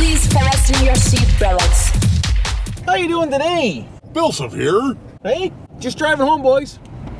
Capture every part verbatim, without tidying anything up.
Please fasten your seat belts. How you doing today? BillSiff here. Hey, just driving home, boys.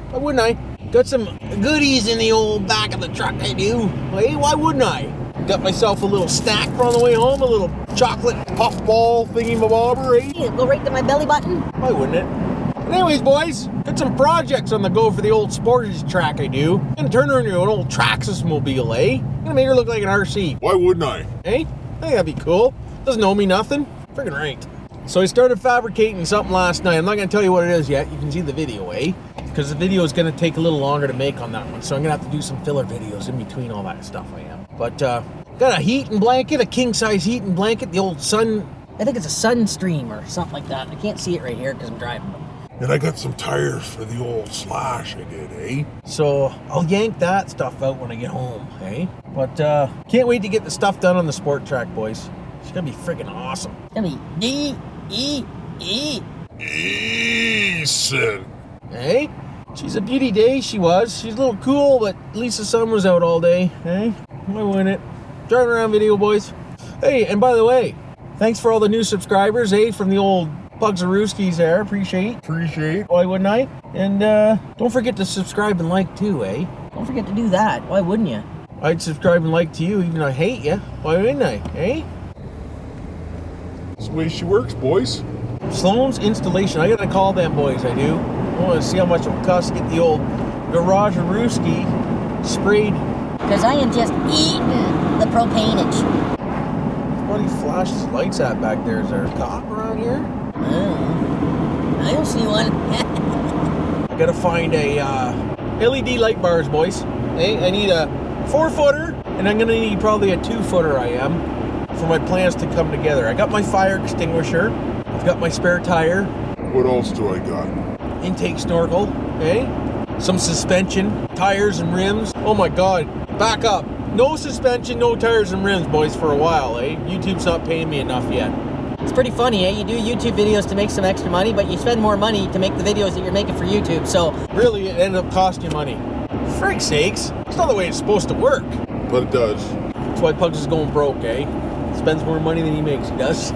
Why wouldn't I? Got some goodies in the old back of the truck, I do. Hey, why wouldn't I? Got myself a little snack for on the way home, a little chocolate puffball thingy-mabobber, eh? It'll go right to my belly button. Why wouldn't it? But anyways, boys, got some projects on the go for the old Sportage track, I do. Gonna turn her into an old Traxxas mobile, eh? Gonna make her look like an R C. Why wouldn't I? Eh? I think that'd be cool. Doesn't owe me nothing. Friggin' right. So I started fabricating something last night. I'm not gonna tell you what it is yet. You can see the video, eh? Because the video is gonna take a little longer to make on that one. So I'm gonna have to do some filler videos in between all that stuff I am. But uh, got a heating blanket, a king-size heating blanket, the old sun. I think it's a Sunstream or something like that. I can't see it right here because I'm driving. And I got some tires for the old Slash I did, eh? So I'll yank that stuff out when I get home, eh? But uh, can't wait to get the stuff done on the sport track, boys. It's gonna be freaking awesome. It's gonna be e e e Eason. Eh? She's a beauty day, she was. She's a little cool, but at least the sun was out all day, eh? Why wouldn't it? Driving around video, boys. Hey, and by the way, thanks for all the new subscribers, eh? From the old Pugsarooski's there. Appreciate. Appreciate. Why wouldn't I? And uh, don't forget to subscribe and like too, eh? Don't forget to do that. Why wouldn't you? I'd subscribe and like to you, even though I hate you. Why wouldn't I, eh? That's the way she works, boys. Sloan's installation. I gotta call them, boys, I do. I wanna see how much it'll cost to get the old Badarooski sprayed. Because I am just eating the propaneage. What he flashes lights at back there? Is there a cop around here? Uh, I don't see one. I gotta find a uh, L E D light bars, boys. Hey, I need a four-footer, and I'm gonna need probably a two-footer. I am for my plans to come together. I got my fire extinguisher. I've got my spare tire. What else do I got? Intake snorkel. Hey, some suspension, tires and rims. Oh my God! Back up. No suspension, no tires and rims, boys, for a while, eh? YouTube's not paying me enough yet. It's pretty funny, eh? You do YouTube videos to make some extra money, but you spend more money to make the videos that you're making for YouTube, so... Really, it ended up costing you money. Frick sakes, that's not the way it's supposed to work. But it does. That's why Pugs is going broke, eh? Spends more money than he makes, he does.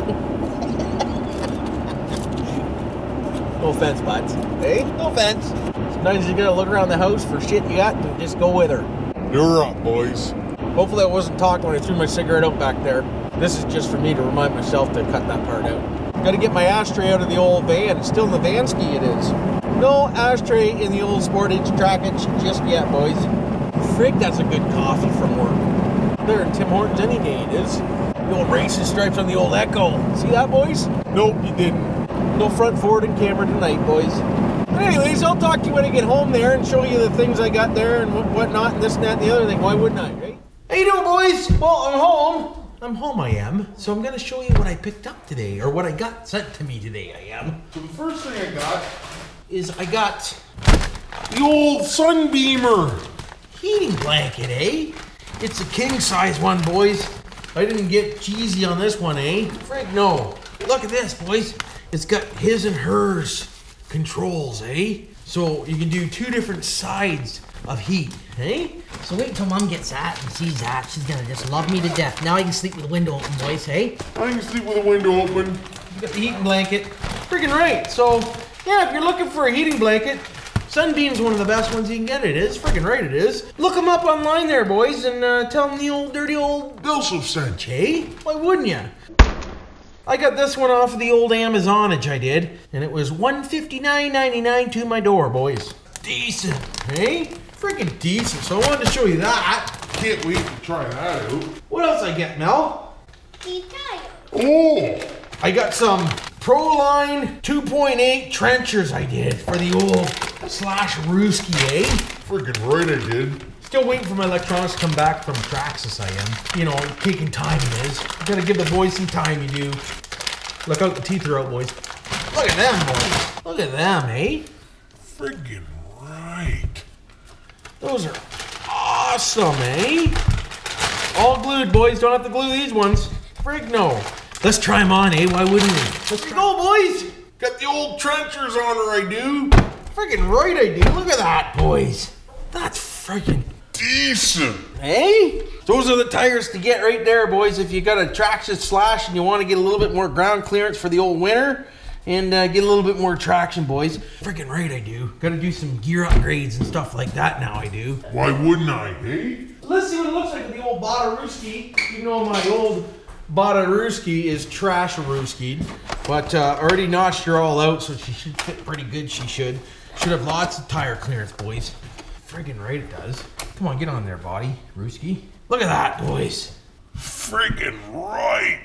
No offense, buds. Hey, eh? No offense. Sometimes you gotta look around the house for shit you got and just go with her. You're up, boys. Hopefully I wasn't talking when I threw my cigarette out back there. This is just for me to remind myself to cut that part out. Gotta get my ashtray out of the old van. It's still in the Vansky, it is. No ashtray in the old Sportage trackage just yet, boys. Frig, that's a good coffee from work. There, Tim Hortons any day it is. The old racing stripes on the old Echo. See that, boys? Nope, you didn't. No front forward and camera tonight, boys. But anyways, I'll talk to you when I get home there and show you the things I got there and whatnot and this and that and the other thing. Why wouldn't I, right? How you doing, boys? Well, I'm home. I'm home, I am. So I'm going to show you what I picked up today, or what I got sent to me today, I am. So the first thing I got is I got the old Sunbeamer heating blanket, eh? It's a king-size one, boys. I didn't get cheesy on this one, eh? Frank, no. Look at this, boys. It's got his and hers controls, eh? So you can do two different sides of heat, eh? So wait until Mom gets that and sees that. She's gonna just love me to death. Now I can sleep with the window open, boys, eh? I can sleep with the window open. You got the heating blanket. Freaking right. So yeah, if you're looking for a heating blanket, Sunbeam's one of the best ones you can get. It is. Freaking right it is. Look them up online there, boys, and uh, tell them the old dirty old BillSiff sent, eh? Why wouldn't you? I got this one off of the old Amazonage I did, and it was one fifty-nine ninety-nine to my door, boys. Decent, eh? Freaking decent, so I wanted to show you that. Can't wait to try that out. What else I get, Mel? The tire. Oh! I got some Pro-Line two point eight Trenchers I did for the old Slash Rooski, eh? Freaking right I did. Still waiting for my electronics to come back from Traxxas, I am. You know, taking time it is. You gotta give the boys some time, you do. Look out, the teeth are out, boys. Look at them, boys. Look at them, eh? Friggin' right. Those are awesome, eh? All glued, boys. Don't have to glue these ones. Frig no. Let's try them on, eh? Why wouldn't we? Let's go, boys. Got the old Trenchers on her, I do. Friggin' right, I do. Look at that, boys. That's friggin' decent. Hey? Those are the tires to get right there, boys. If you got a Traxxas Slash and you want to get a little bit more ground clearance for the old winter and uh, get a little bit more traction, boys. Freaking right I do. Gotta do some gear upgrades and stuff like that now I do. Why wouldn't I, hey? Let's see what it looks like with the old Badarooski. You know my old Badarooski is trash-a-rooskied, but uh, already notched her all out, so she should fit pretty good, she should. Should have lots of tire clearance, boys. Friggin' right it does. Come on, get on there, body, Rooski. Look at that, boys. Friggin' right.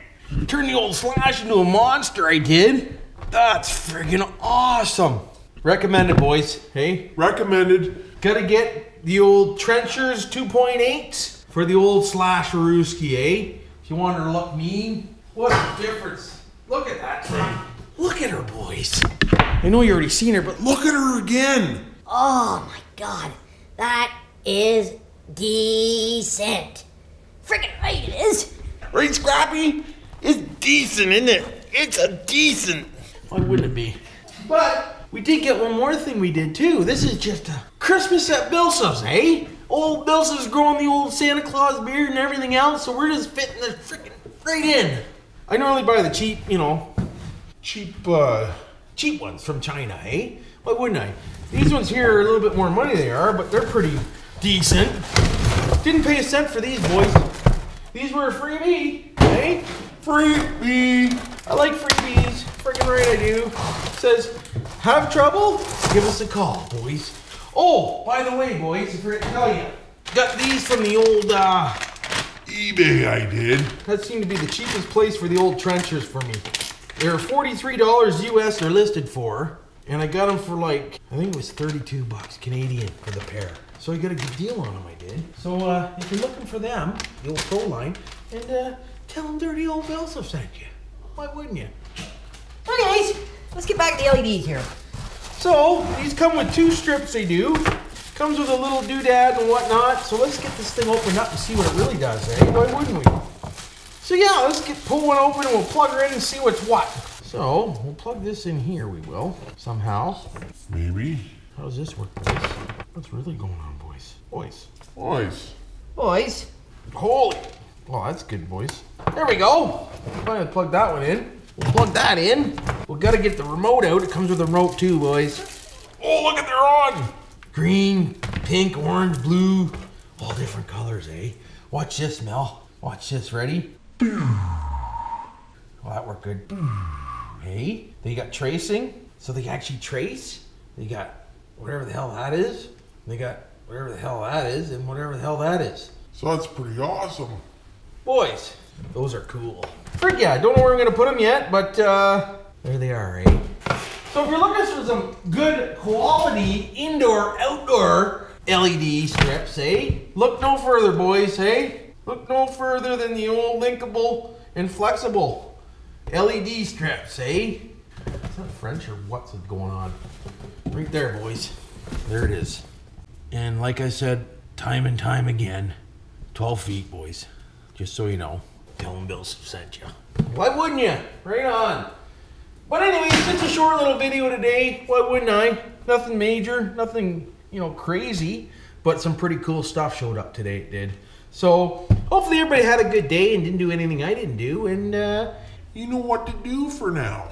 Turn the old Slash into a monster, I did. That's friggin' awesome. Recommended, boys, hey? Recommended. Gotta get the old Trenchers two point eight for the old Slash-a-rooski, eh? If you want her to look mean, what a difference. Look at that. Look at her, boys. I know you already seen her, but look at her again. Oh my God, that is decent. Freaking right it is. Right, Scrappy? It's decent, isn't it? It's a decent. Why wouldn't it be? But we did get one more thing we did too. This is just a Christmas at BillSiff's, eh? Old BillSiff's growing the old Santa Claus beard and everything else, so we're just fitting the freaking right in. I normally buy the cheap, you know, cheap, uh, cheap ones from China, eh? Why wouldn't I? These ones here are a little bit more money they are, but they're pretty decent. Didn't pay a cent for these, boys. These were a freebie, eh? Freebie. I like freebies. Freaking right I do. It says, have trouble? Give us a call, boys. Oh, by the way, boys, I forgot to tell you. Got these from the old, uh... eBay I did. That seemed to be the cheapest place for the old Trenchers for me. They were forty-three dollars U S they're listed for. And I got them for like, I think it was thirty-two bucks Canadian for the pair. So I got a good deal on them, I did. So uh, if you're looking for them, the old Pro-Line, and uh, tell them dirty old BillSiff sent you. Why wouldn't you? Anyways, let's get back to the L E D here. So, these come with two strips, they do. Comes with a little doodad and whatnot. So let's get this thing opened up and see what it really does, eh? Why wouldn't we? So yeah, let's get pull one open and we'll plug her in and see what's what. So, we'll plug this in here, we will, somehow. Maybe. How does this work, boys? What's really going on, boys? Boys. Boys. Boys. Holy. Oh, that's good, boys. There we go. I'm going to plug that one in. We'll plug that in. We've got to get the remote out. It comes with a remote too, boys. Oh, look at they're on. Green, pink, orange, blue. All different colors, eh? Watch this, Mel. Watch this, ready? Well, that worked good. Hey, they got tracing. So they actually trace. They got whatever the hell that is. They got whatever the hell that is and whatever the hell that is. So that's pretty awesome. Boys, those are cool. Frick yeah, I don't know where I'm gonna put them yet, but uh, there they are, eh? So if you're looking for some good quality indoor, outdoor L E D strips, eh? Look no further, boys, eh? Look no further than the old linkable and flexible L E D strips, eh? Is that French or what's going on? Right there, boys. There it is. And like I said, time and time again, twelve feet, boys. Just so you know. Tell them BillSiff sent you. Why wouldn't you? Right on. But anyways, it's a short little video today. Why wouldn't I? Nothing major, nothing, you know, crazy, but some pretty cool stuff showed up today, it did. So hopefully everybody had a good day and didn't do anything I didn't do, and uh, you know what to do for now.